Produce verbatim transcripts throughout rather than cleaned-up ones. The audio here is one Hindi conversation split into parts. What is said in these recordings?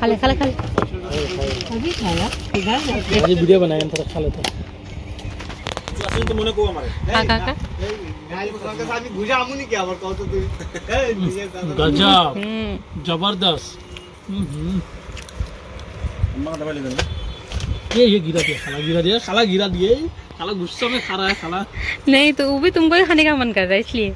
खा ले खा ले खा ले अभी खाया इधर ये वीडियो बनाएंगे थोड़ा खा लेते हैं असल तो मने को हमारे का का का गाली को संग साथ में भुजा हमू नहीं क्या और कहतो तू गजब जबरदस्त हम्म अम्मा दबा ले ये ये गिरा दिया साला गिरा दिया साला गिरा दिए साला गुस्सा में खा रहा है साला नहीं तो वो भी तुमको ही खाने का मन कर रहा है इसलिए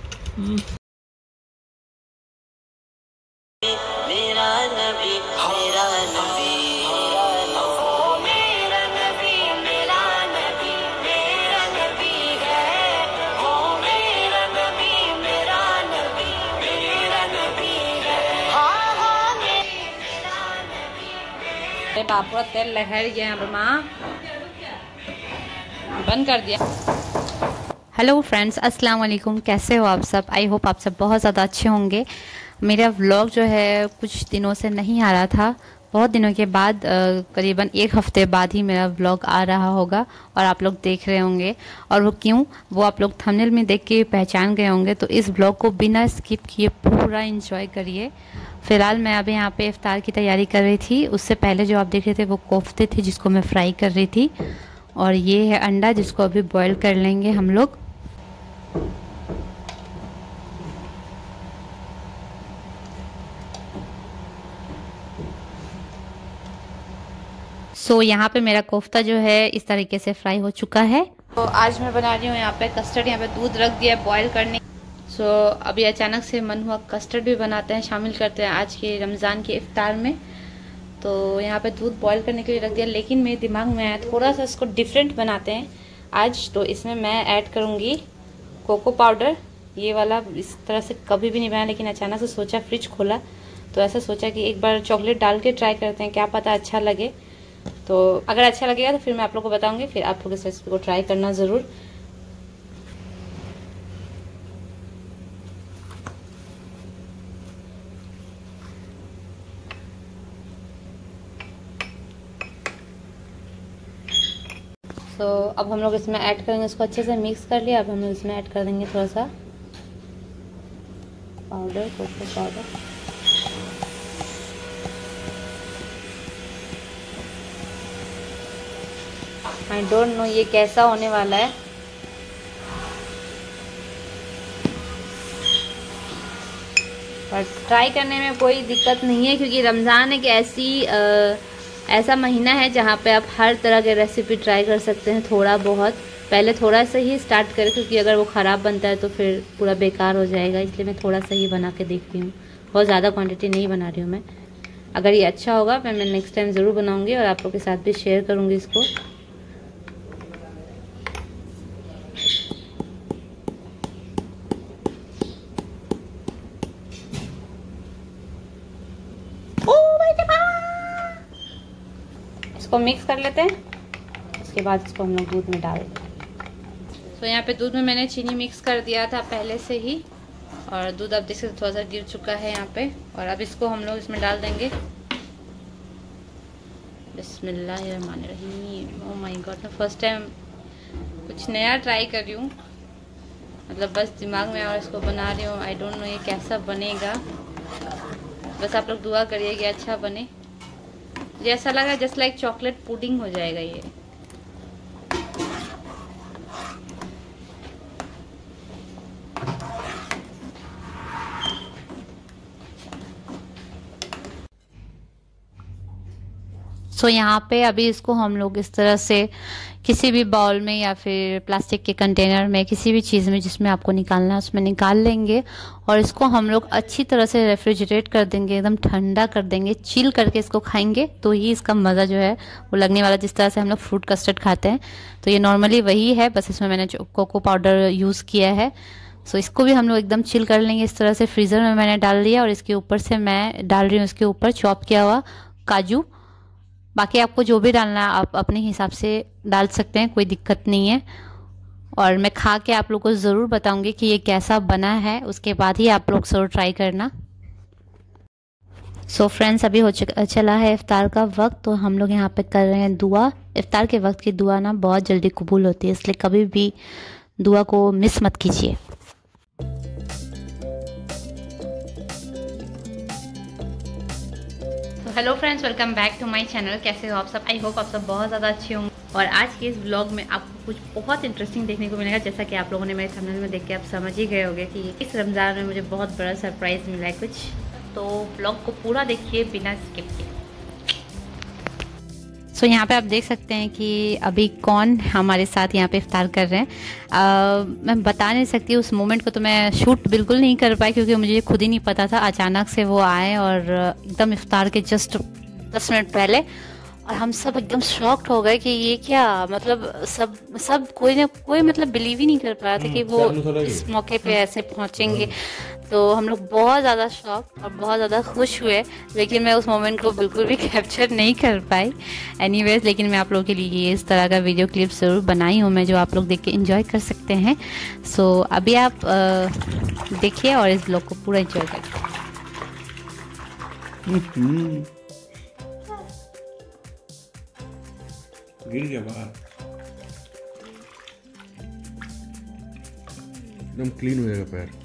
पूरा तेल लहर गया बंद कर दिया। हेलो फ्रेंड्स, अस्सलाम वालेकुम। कैसे हो आप सब? आई होप आप सब बहुत ज़्यादा अच्छे होंगे। मेरा व्लॉग जो है कुछ दिनों से नहीं आ रहा था, बहुत दिनों के बाद करीबन एक हफ्ते बाद ही मेरा व्लॉग आ रहा होगा और आप लोग देख रहे होंगे। और वो क्यों, वो आप लोग थंबनेल में देख के पहचान गए होंगे। तो इस व्लॉग को बिना स्किप किए पूरा इंजॉय करिए। फ़िलहाल मैं अभी यहाँ पे इफ्तार की तैयारी कर रही थी। उससे पहले जो आप देख रहे थे वो कोफ्ते थे जिसको मैं फ्राई कर रही थी, और ये है अंडा जिसको अभी बॉईल कर लेंगे हम लोग। सो so, यहाँ पे मेरा कोफ्ता जो है इस तरीके से फ्राई हो चुका है। तो आज मैं बना रही हूँ यहाँ पे कस्टर्ड। यहाँ पे दूध रख दिया है बॉईल करने। सो so, अभी अचानक से मन हुआ कस्टर्ड भी बनाते हैं, शामिल करते हैं आज के रमज़ान के इफ्तार में। तो यहाँ पे दूध बॉईल करने के लिए रख दिया, लेकिन मेरे दिमाग में आया थोड़ा सा इसको डिफरेंट बनाते हैं आज। तो इसमें मैं ऐड करूँगी कोको पाउडर। ये वाला इस तरह से कभी भी नहीं बनाया, लेकिन अचानक से सोचा, फ्रिज खोला तो ऐसा सोचा कि एक बार चॉकलेट डाल के ट्राई करते हैं, क्या पता अच्छा लगे। तो अगर अच्छा लगेगा तो फिर मैं आप लोगों को बताऊंगी, फिर आप लोग इस रेसिपी को ट्राई करना ज़रूर। तो अब हम लोग इसमें ऐड करेंगे, इसको अच्छे से मिक्स कर लिया। अब हम लोग इसमें ऐड कर देंगे थोड़ा सा powder, cocoa powder. I don't know ये कैसा होने वाला है। पर ट्राई करने में कोई दिक्कत नहीं है, क्योंकि रमज़ान एक ऐसी आ, ऐसा महीना है जहाँ पे आप हर तरह के रेसिपी ट्राई कर सकते हैं। थोड़ा बहुत पहले थोड़ा सा ही स्टार्ट करें, क्योंकि अगर वो ख़राब बनता है तो फिर पूरा बेकार हो जाएगा। इसलिए मैं थोड़ा सा ही बना के देखती हूँ, बहुत ज़्यादा क्वांटिटी नहीं बना रही हूँ मैं। अगर ये अच्छा होगा मैं मैं नेक्स्ट टाइम ज़रूर बनाऊँगी और आप लोग के साथ भी शेयर करूँगी इसको। इसको मिक्स कर लेते हैं, उसके बाद इसको हम लोग दूध में डाल देते हैं। तो यहाँ पे दूध में मैंने चीनी मिक्स कर दिया था पहले से ही, और दूध अब देखिए थोड़ा सा गिर चुका है यहाँ पे। और अब इसको हम लोग इसमें डाल देंगे। बिस्मिल्लाहिर्रहमानिर्रहीम। ओह माय गॉड, मैं फर्स्ट टाइम कुछ नया ट्राई कर रही हूँ, मतलब बस दिमाग में और इसको बना रही हूँ। आई डोंट नो ये कैसा बनेगा, बस आप लोग दुआ करिए कि अच्छा बने। जैसा लगा जस्ट लाइक चॉकलेट पुडिंग हो जाएगा ये। सो so, यहाँ पे अभी इसको हम लोग इस तरह से किसी भी बाउल में या फिर प्लास्टिक के कंटेनर में, किसी भी चीज़ में जिसमें आपको निकालना है उसमें निकाल लेंगे। और इसको हम लोग अच्छी तरह से रेफ्रिजरेट कर देंगे, एकदम ठंडा कर देंगे, चिल करके इसको खाएंगे तो ही इसका मज़ा जो है वो लगने वाला, जिस तरह से हम लोग फ्रूट कस्टर्ड खाते हैं। तो ये नॉर्मली वही है, बस इसमें मैंने कोको पाउडर यूज़ किया है। सो so, इसको भी हम लोग एकदम चिल कर लेंगे इस तरह से। फ्रीज़र में मैंने डाल दिया, और इसके ऊपर से मैं डाल रही हूँ इसके ऊपर चॉप किया हुआ काजू। बाकी आपको जो भी डालना है आप अपने हिसाब से डाल सकते हैं, कोई दिक्कत नहीं है। और मैं खा के आप लोगों को ज़रूर बताऊंगी कि ये कैसा बना है, उसके बाद ही आप लोग ज़रूर ट्राई करना। सो so फ्रेंड्स, अभी हो चुका चला है इफ्तार का वक्त, तो हम लोग यहाँ पे कर रहे हैं दुआ। इफ्तार के वक्त की दुआ ना बहुत जल्दी कबूल होती है, इसलिए कभी भी दुआ को मिस मत कीजिए। Hello friends, welcome back to my channel. कैसे हो आप सब? आई होप आप सब बहुत ज़्यादा अच्छे होंगे। और आज के इस व्लॉग में आपको कुछ बहुत इंटरेस्टिंग देखने को मिलेगा, जैसा कि आप लोगों ने मेरे थंबनेल में देख के आप समझ ही गए होंगे कि इस रमज़ान में मुझे बहुत बड़ा सरप्राइज़ मिला है कुछ। तो व्लॉग को पूरा देखिए बिना स्किप के। सो यहाँ पर आप देख सकते हैं कि अभी कौन हमारे साथ यहाँ पर इफ्तार कर रहे हैं। आ, मैं बता नहीं सकती उस मोमेंट को, तो मैं शूट बिल्कुल नहीं कर पाई क्योंकि मुझे खुद ही नहीं पता था। अचानक से वो आए और एकदम इफ्तार के जस्ट दस मिनट पहले, और हम सब एकदम शॉक्ड हो गए कि ये क्या, मतलब सब सब कोई ना कोई मतलब बिलीव ही नहीं कर पा रहा था कि वो इस मौके पे ऐसे पहुँचेंगे। तो हम लोग बहुत ज़्यादा शॉक और बहुत ज़्यादा खुश हुए, लेकिन मैं उस मोमेंट को बिल्कुल भी कैप्चर नहीं कर पाई। एनीवेज, लेकिन मैं आप लोगों के लिए ये इस तरह का वीडियो क्लिप ज़रूर बनाई हूँ मैं, जो आप लोग देख के इन्जॉय कर सकते हैं। सो so, अभी आप देखिए और इस ब्लॉग को पूरा इन्जॉय करिए। गिर गया एकदम क्लीन हो जाएगा पैर।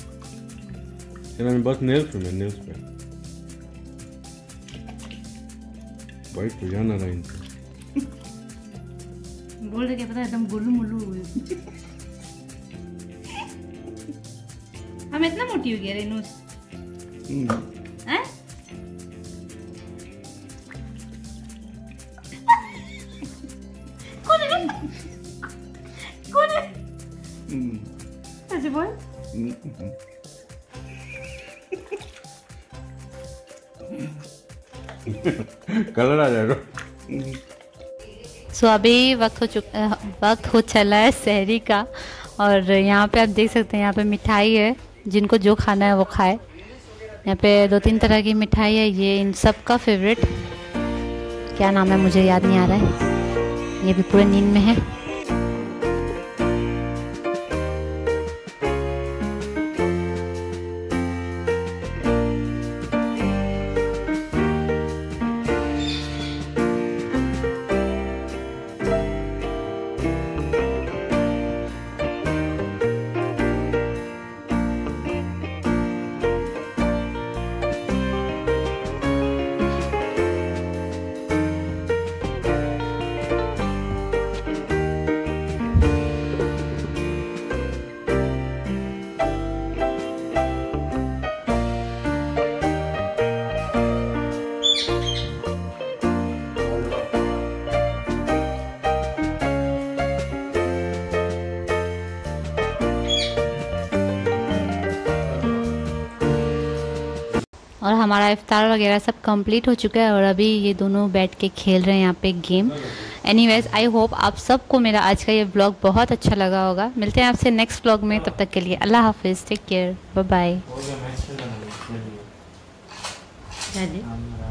मैंने बस नेल्स पे नेल्स पे वाइट हो जाना रहा इनसे। बोल रहे क्या पता, एकदम गोलू मोलू हो गए। हम इतना मोटी हो गया रेनूस। हैं? कौन है? कौन है? ऐसे बोल। कलर आ जाएगा। सो so, अभी वक्त हो चुका वक्त हो चला है सहरी का। और यहाँ पे आप देख सकते हैं, यहाँ पे मिठाई है, जिनको जो खाना है वो खाए। यहाँ पे दो तीन तरह की मिठाई है, ये इन सब का फेवरेट क्या नाम है मुझे याद नहीं आ रहा है। ये भी पूरे नींद में है। और हमारा इफ्तार वगैरह सब कंप्लीट हो चुका है और अभी ये दोनों बैठ के खेल रहे हैं यहाँ पे गेम। एनीवेज, आई होप आप सबको मेरा आज का ये व्लॉग बहुत अच्छा लगा होगा। मिलते हैं आपसे नेक्स्ट व्लॉग में, तब तक के लिए अल्लाह हाफिज़, टेक केयर, बाय बाय।